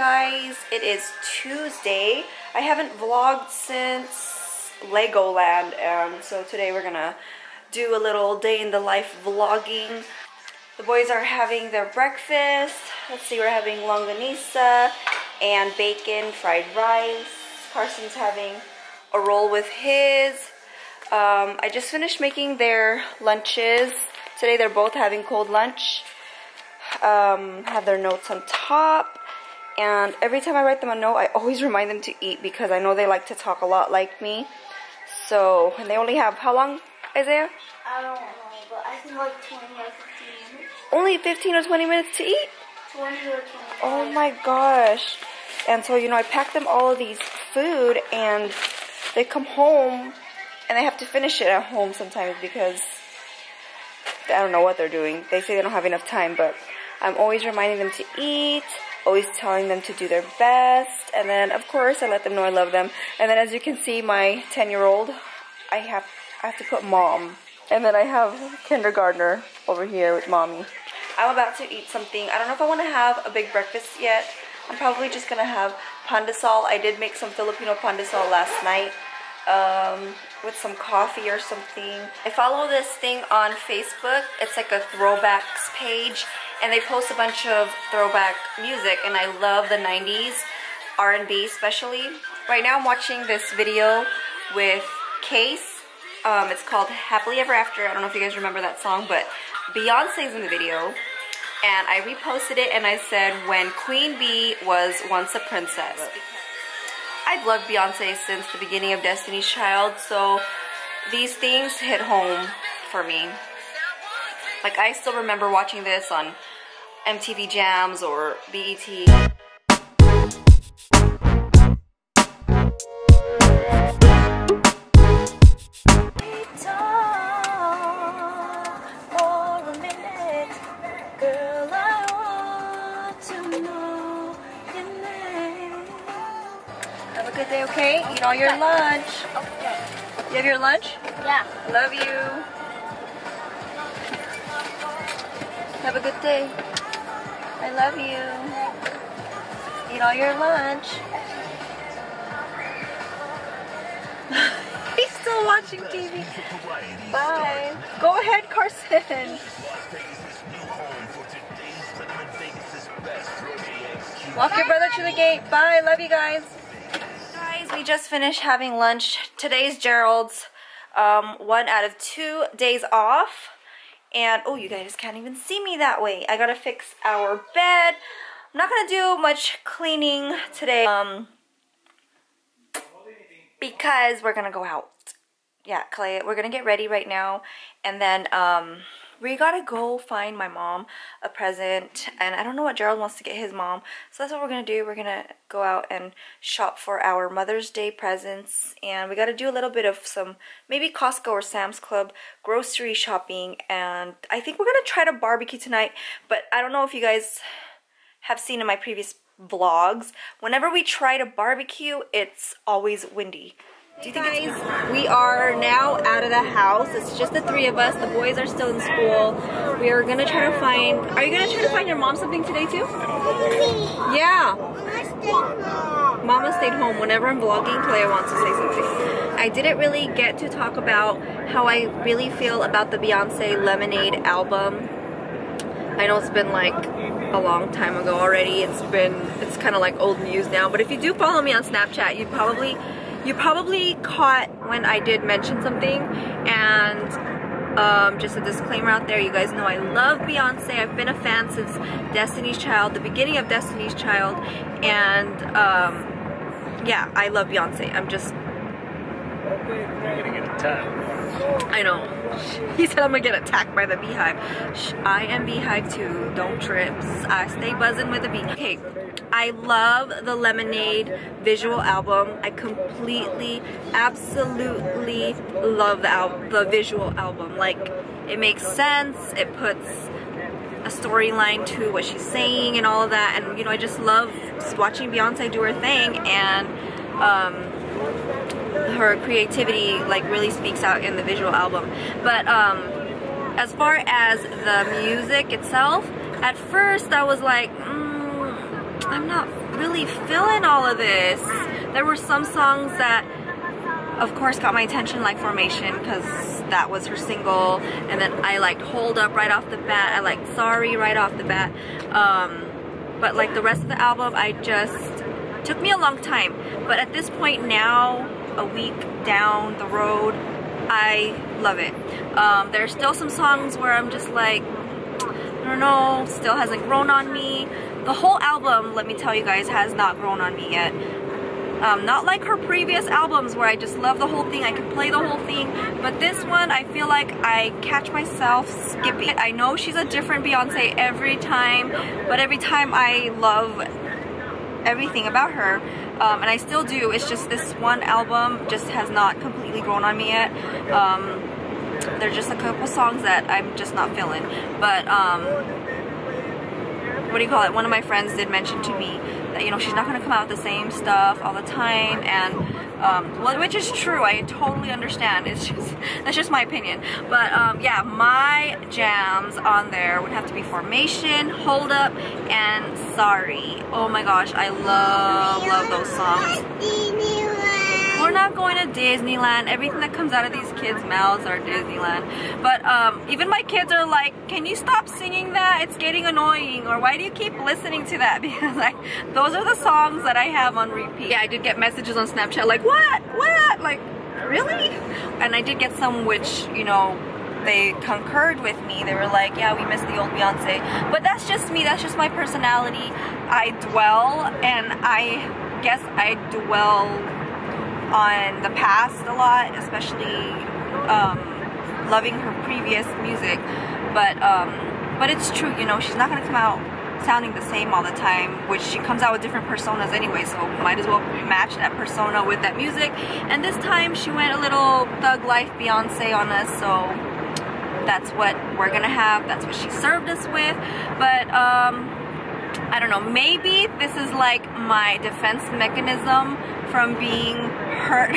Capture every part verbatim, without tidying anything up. guys. It is Tuesday. I haven't vlogged since Legoland, um, so today we're gonna do a little day in the life vlogging. The boys are having their breakfast. Let's see, we're having longanisa and bacon, fried rice. Carson's having a roll with his. Um, I just finished making their lunches. Today they're both having cold lunch. Um, have their notes on top. And every time I write them a note, I always remind them to eat because I know they like to talk a lot like me. So, and they only have, how long, Isaiah? I don't know, but I think like twenty or fifteen minutes. Only fifteen or twenty minutes to eat? twenty or twenty-five. Oh my gosh. And so, you know, I pack them all of these food and they come home and they have to finish it at home sometimes because I don't know what they're doing. They say they don't have enough time, but I'm always reminding them to eat, always telling them to do their best. And then, of course, I let them know I love them. And then, as you can see, my ten-year-old, I have, I have to put mom. And then I have kindergartner over here with mommy. I'm about to eat something. I don't know if I want to have a big breakfast yet. I'm probably just going to have pandesal. I did make some Filipino pandesal last night. Um, with some coffee or something. I follow this thing on Facebook. It's like a throwbacks page, and they post a bunch of throwback music, and I love the nineties, R and B especially. Right now I'm watching this video with Case. Um, it's called Happily Ever After. I don't know if you guys remember that song, but Beyonce's in the video. And I reposted it, and I said, when Queen Bee was once a princess. I've loved Beyoncé since the beginning of Destiny's Child, so these things hit home for me. Like, I still remember watching this on M T V Jams or B E T. Day, okay? Eat all your lunch. Okay. You have your lunch? Yeah. Love you. Have a good day. I love you. Eat all your lunch. He's still watching T V. Bye. Go ahead, Carson. Walk your brother to the gate. Bye. Love you guys. We just finished having lunch. Today's Gerald's um, one out of two days off. And, oh, you guys can't even see me that way. I gotta fix our bed. I'm not gonna do much cleaning today um, because we're gonna go out. Yeah, Clay, we're gonna get ready right now. And then um, we gotta go find my mom a present. And I don't know what Gerald wants to get his mom. So that's what we're gonna do. We're gonna go out and shop for our Mother's Day presents. And we gotta do a little bit of some, maybe Costco or Sam's Club grocery shopping. And I think we're gonna try to barbecue tonight. But I don't know if you guys have seen in my previous vlogs. Whenever we try to barbecue, it's always windy. Do you think guys, we are now out of the house. It's just the three of us. The boys are still in school. We are gonna try to find. Are you gonna try to find your mom something today too? Yeah. Mama stayed home. Mama stayed home. Whenever I'm vlogging, Claire wants to say something. I didn't really get to talk about how I really feel about the Beyonce Lemonade album. I know it's been like a long time ago already. It's been. It's kind of like old news now. But if you do follow me on Snapchat, you probably. You probably caught when I did mention something, and um, just a disclaimer out there, you guys know I love Beyonce. I've been a fan since Destiny's Child, the beginning of Destiny's Child, and um, yeah, I love Beyonce. I'm just... You're gonna get attacked. I know. He said I'm gonna get attacked by the beehive. I am beehive too. Don't trip. I stay buzzing with the bee. Okay, I love the Lemonade visual album. I completely, absolutely love the, al the visual album. Like, it makes sense. It puts a storyline to what she's saying and all of that. And, you know, I just love watching Beyonce do her thing. And, um... her creativity like really speaks out in the visual album. But um, as far as the music itself, at first I was like, mm, I'm not really feeling all of this. There were some songs that of course got my attention, like Formation, because that was her single, and then I liked Hold Up right off the bat, I liked Sorry right off the bat, um, but like the rest of the album, I just, took me a long time. But at this point now, a week down the road, I love it. Um, there's still some songs where I'm just like, I don't know, still hasn't grown on me. The whole album, let me tell you guys, has not grown on me yet. Um, not like her previous albums where I just love the whole thing, I can play the whole thing, but this one I feel like I catch myself skipping. I know she's a different Beyonce every time, but every time I love everything about her, um, and I still do. It's just this one album just has not completely grown on me yet. Um, there's just a couple songs that I'm just not feeling, but um, what do you call it? One of my friends did mention to me that, you know, she's not going to come out with the same stuff all the time, and um, well, which is true. I totally understand. It's just, that's just my opinion. But um, yeah, my jams on there would have to be Formation, Hold Up, and Sorry. Oh my gosh, I love love those songs. We're not going to Disneyland. Everything that comes out of these kids' mouths are Disneyland. But um, even my kids are like, can you stop singing that? It's getting annoying. Or why do you keep listening to that? Because like, those are the songs that I have on repeat. Yeah, I did get messages on Snapchat like, what? What? Like, really? And I did get some which, you know, they concurred with me. They were like, yeah, we miss the old Beyonce. But that's just me. That's just my personality. I dwell, and I guess I dwell on the past a lot, especially um, loving her previous music. But um, but it's true, you know, she's not gonna come out sounding the same all the time, which she comes out with different personas anyway, so might as well match that persona with that music. And this time she went a little thug life Beyonce on us, so that's what we're gonna have, that's what she served us with. But um, I don't know, maybe this is like my defense mechanism from being hurt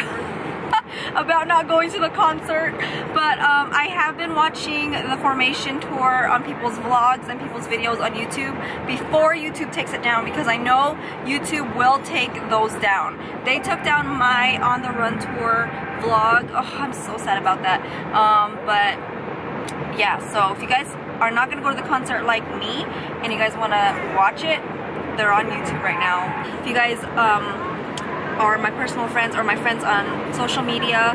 about not going to the concert. But um, I have been watching the Formation tour on people's vlogs and people's videos on YouTube before YouTube takes it down, because I know YouTube will take those down. They took down my On the Run tour vlog. Oh, I'm so sad about that. Um, but yeah, so if you guys are not going to go to the concert like me and you guys want to watch it, they're on YouTube right now. If you guys um, are my personal friends or my friends on social media,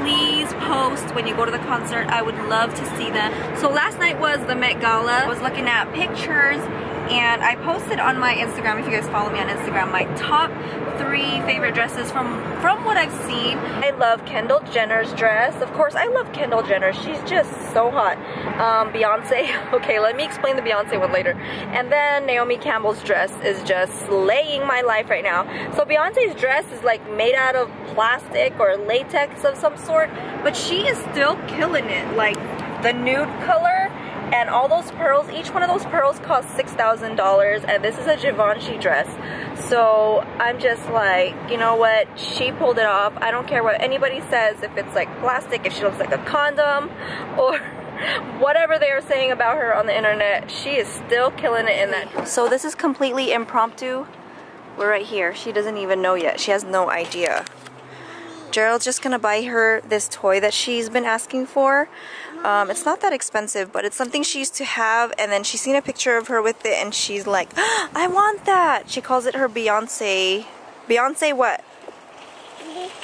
please post when you go to the concert. I would love to see them. So last night was the Met Gala. I was looking at pictures, and I posted on my Instagram, if you guys follow me on Instagram, my top three favorite dresses from, from what I've seen. I love Kendall Jenner's dress. Of course, I love Kendall Jenner. She's just so hot. Um, Beyonce, okay, let me explain the Beyonce one later. And then Naomi Campbell's dress is just slaying my life right now. So Beyonce's dress is like made out of plastic or latex of some sort, but she is still killing it. Like the nude color, and all those pearls, each one of those pearls cost six thousand dollars, and this is a Givenchy dress. So I'm just like, you know what, she pulled it off. I don't care what anybody says, if it's like plastic, if she looks like a condom, or whatever they are saying about her on the internet, she is still killing it in that dress. So this is completely impromptu. We're right here. She doesn't even know yet. She has no idea. Gerald's just gonna buy her this toy that she's been asking for. Um, it's not that expensive, but it's something she used to have, and then she's seen a picture of her with it, and she's like, oh, I want that! She calls it her Beyonce... Beyonce what?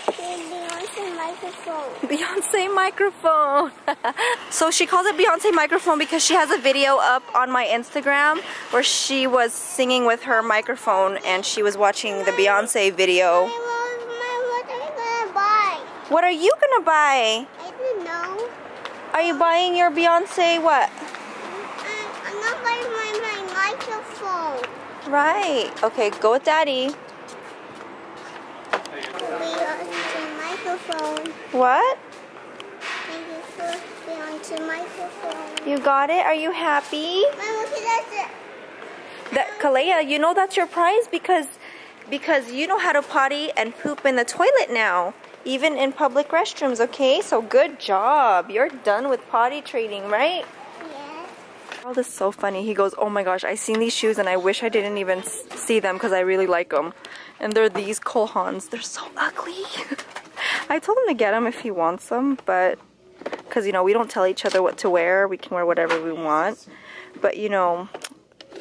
Beyonce microphone. Beyonce microphone! So she calls it Beyonce microphone because she has a video up on my Instagram where she was singing with her microphone, and she was watching the Beyonce video. What are you gonna buy? I don't know. Are you buying your Beyonce what? I'm, I'm not buying my, my microphone. Right. Okay, go with Daddy. Beyonce microphone. What? Beyonce microphone. You got it? Are you happy? Mom, okay, that's it. That, Kalea, you know that's your prize because, because you know how to potty and poop in the toilet now. Even in public restrooms, okay? So good job. You're done with potty training, right? Yeah. Oh, this is so funny. He goes, oh my gosh, I seen these shoes and I wish I didn't even see them because I really like them. And they're these Cole Haans. They're so ugly. I told him to get them if he wants them, but because, you know, we don't tell each other what to wear. We can wear whatever we want. But, you know,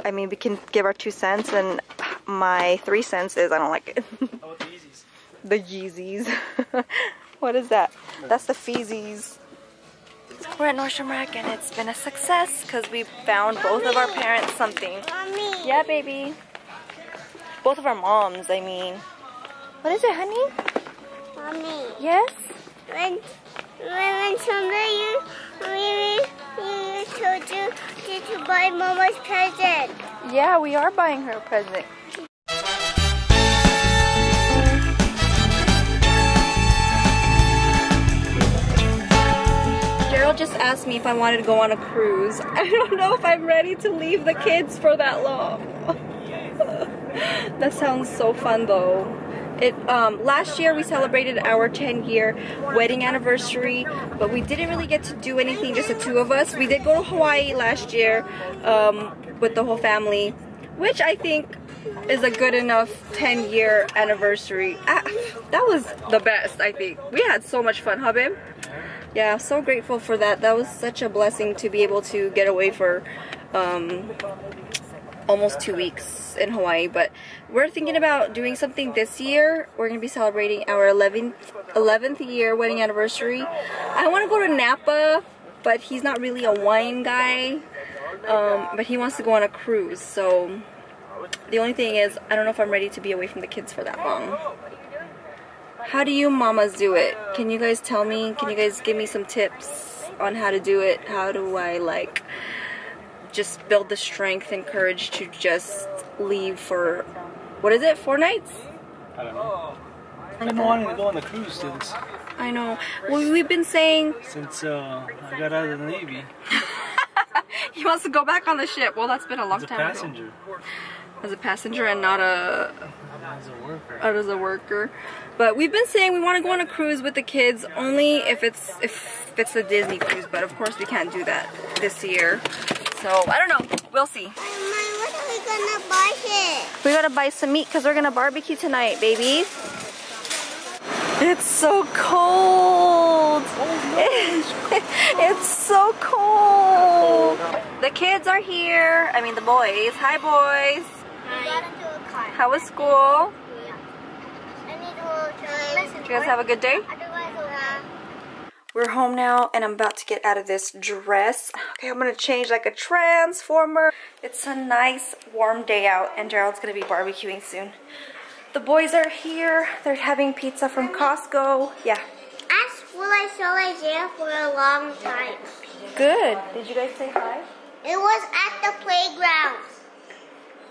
I mean, we can give our two cents, and my three cents is I don't like it. Oh, the Yeezys. The Yeezys. What is that? That's the Feezies. We're at Nordstrom Rack, and it's been a success because we found both of our parents something. Mommy. Yeah, baby. Both of our moms, I mean. What is it, honey? Mommy. Yes? When, when somebody you, you, you told you to buy Mama's present. Yeah, we are buying her a present. Just asked me if I wanted to go on a cruise. I don't know if I'm ready to leave the kids for that long. That sounds so fun though. It um, last year we celebrated our ten year wedding anniversary, but we didn't really get to do anything, just the two of us. We did go to Hawaii last year um, with the whole family, which I think is a good enough ten year anniversary. Ah, that was the best, I think. We had so much fun, huh babe? Yeah, I'm so grateful for that. That was such a blessing to be able to get away for um, almost two weeks in Hawaii. But we're thinking about doing something this year. We're going to be celebrating our eleventh, eleventh year wedding anniversary. I want to go to Napa, but he's not really a wine guy. Um, but he wants to go on a cruise. So the only thing is, I don't know if I'm ready to be away from the kids for that long. How do you mamas do it? Can you guys tell me? Can you guys give me some tips on how to do it? How do I like just build the strength and courage to just leave for, what is it, four nights? I don't know. I've been wanting to go on the cruise since. I know. Well, we've been saying. Since uh, I got out of the Navy. He wants to go back on the ship. Well, that's been a long time ago. As a passenger. As a passenger and not a... As a worker. As a worker. But we've been saying we want to go on a cruise with the kids only if it's if it's a Disney cruise. But of course we can't do that this year. So I don't know. We'll see. Mom, what are we gonna buy here? We gotta buy some meat because we're gonna barbecue tonight, baby. It's so cold. Oh, no. It's so cold. The kids are here. I mean the boys. Hi boys. Hi. How was school? Did you guys have a good day? We're home now and I'm about to get out of this dress. Okay, I'm gonna change like a transformer. It's a nice warm day out and Gerald's gonna be barbecuing soon. The boys are here. They're having pizza from Costco. Yeah. At school I saw Isaiah for a long time. Good. Did you guys say hi? It was at the playground.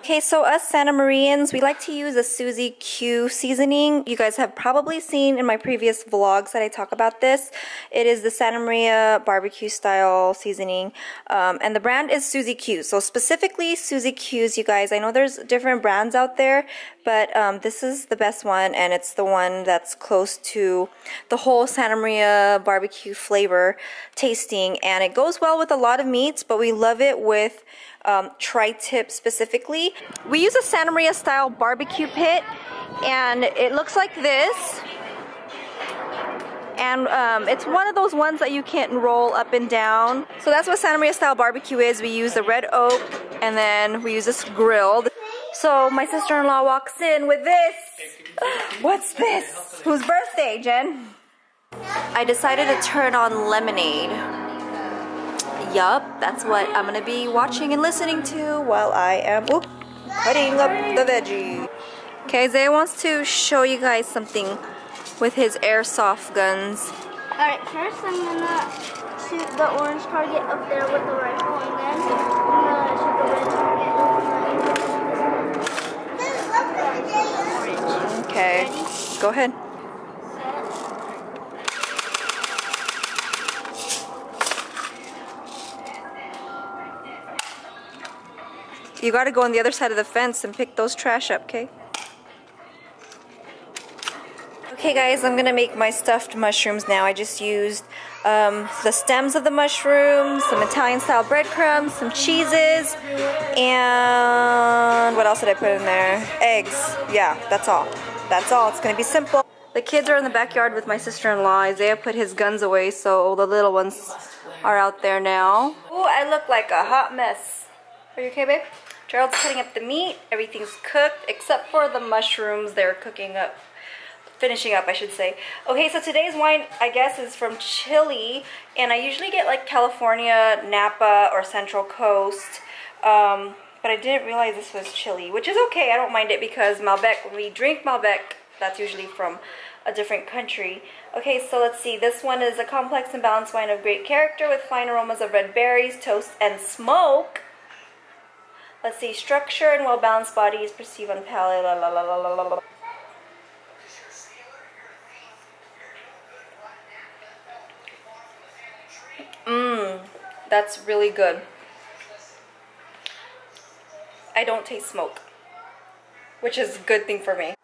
Okay, so us Santa Marians, we like to use a Susie Q seasoning. You guys have probably seen in my previous vlogs that I talk about this. It is the Santa Maria barbecue style seasoning. Um, and the brand is Susie Q. So specifically Susie Q's, you guys. I know there's different brands out there, but um, this is the best one. And it's the one that's close to the whole Santa Maria barbecue flavor tasting. And it goes well with a lot of meats, but we love it with... Um, tri-tip specifically. We use a Santa Maria style barbecue pit and it looks like this. And um, it's one of those ones that you can't roll up and down. So that's what Santa Maria style barbecue is. We use the red oak and then we use this grill. So my sister-in-law walks in with this. What's this? Whose birthday, Jen? I decided to turn on Lemonade. Yup, that's what I'm gonna be watching and listening to while I am whoop, cutting up the veggie. Okay, Isaiah wants to show you guys something with his airsoft guns. Alright, first I'm gonna shoot the orange target up there with the rifle, and then I'm gonna shoot the red target over the Okay, Ready? Go ahead. You gotta go on the other side of the fence and pick those trash up, okay? Okay guys, I'm gonna make my stuffed mushrooms now. I just used um, the stems of the mushrooms, some Italian-style breadcrumbs, some cheeses, and what else did I put in there? Eggs. Yeah, that's all. That's all. It's gonna be simple. The kids are in the backyard with my sister-in-law. Isaiah put his guns away, so all the little ones are out there now. Ooh, I look like a hot mess. Are you okay, babe? Gerald's cutting up the meat. Everything's cooked except for the mushrooms. They're cooking up, finishing up, I should say. Okay, so today's wine, I guess, is from Chile, and I usually get like California, Napa, or Central Coast, um, but I didn't realize this was Chile, which is okay. I don't mind it because Malbec, when we drink Malbec, that's usually from a different country. Okay, so let's see. This one is a complex and balanced wine of great character with fine aromas of red berries, toast, and smoke. Let's see. Structure and well-balanced body is perceived on palate. La, la, la, la, la, la, la. Mmm, that's really good. I don't taste smoke, which is a good thing for me.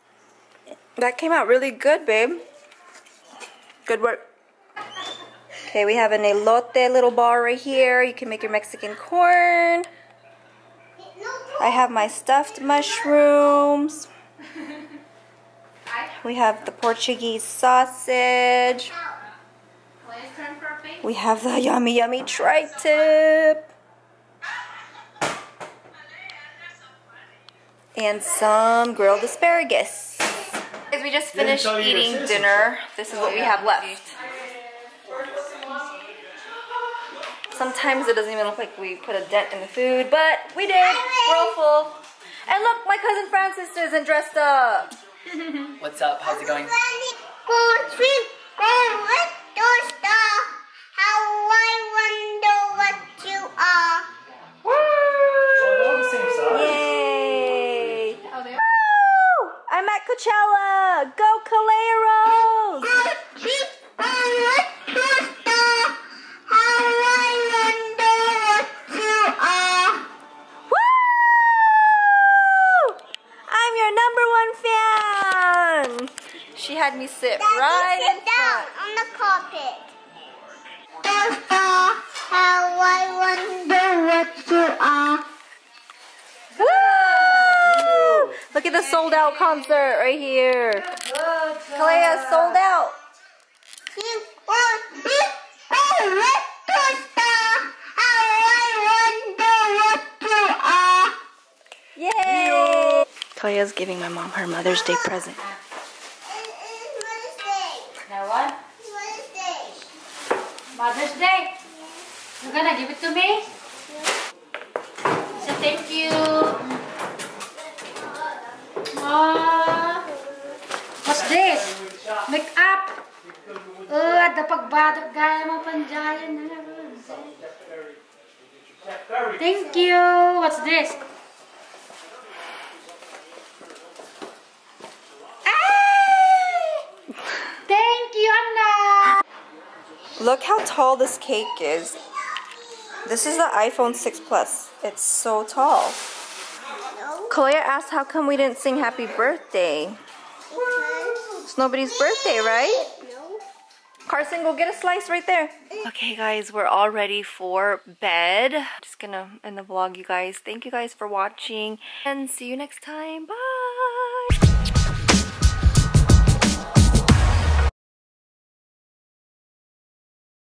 That came out really good, babe. Good work. Okay, we have an elote little bar right here. You can make your Mexican corn. I have my stuffed mushrooms. We have the Portuguese sausage. We have the yummy, yummy tri-tip. And some grilled asparagus. We just finished eating dinner. This is what we have left. Sometimes it doesn't even look like we put a dent in the food, but we did. We're all full. And look, my cousin Francis isn't dressed up. What's up? How's it going? I wonder what you are. I'm at Coachella! Go Caleros! Woo! I'm your number one fan! She had me sit Daddy, right sit in down front. On the carpet. How I wonder what you are. Look at the sold out concert right here. Kalea sold out. Yay! Kalea's giving my mom her Mother's Day present. Now what? Mother's Day. Mother's Day? You're gonna give it to me? So thank you. Oh, what's this? Make-up. Oh, at the pagbadok gaya mo panjayan. Thank you. What's this? Ah! Thank you, Anna. Look how tall this cake is. This is the iPhone six Plus. It's so tall. Kalea asked how come we didn't sing happy birthday. It's nobody's birthday, right? Carson, go get a slice right there. Okay guys, we're all ready for bed. I'm just gonna end the vlog, you guys. Thank you guys for watching and see you next time. Bye!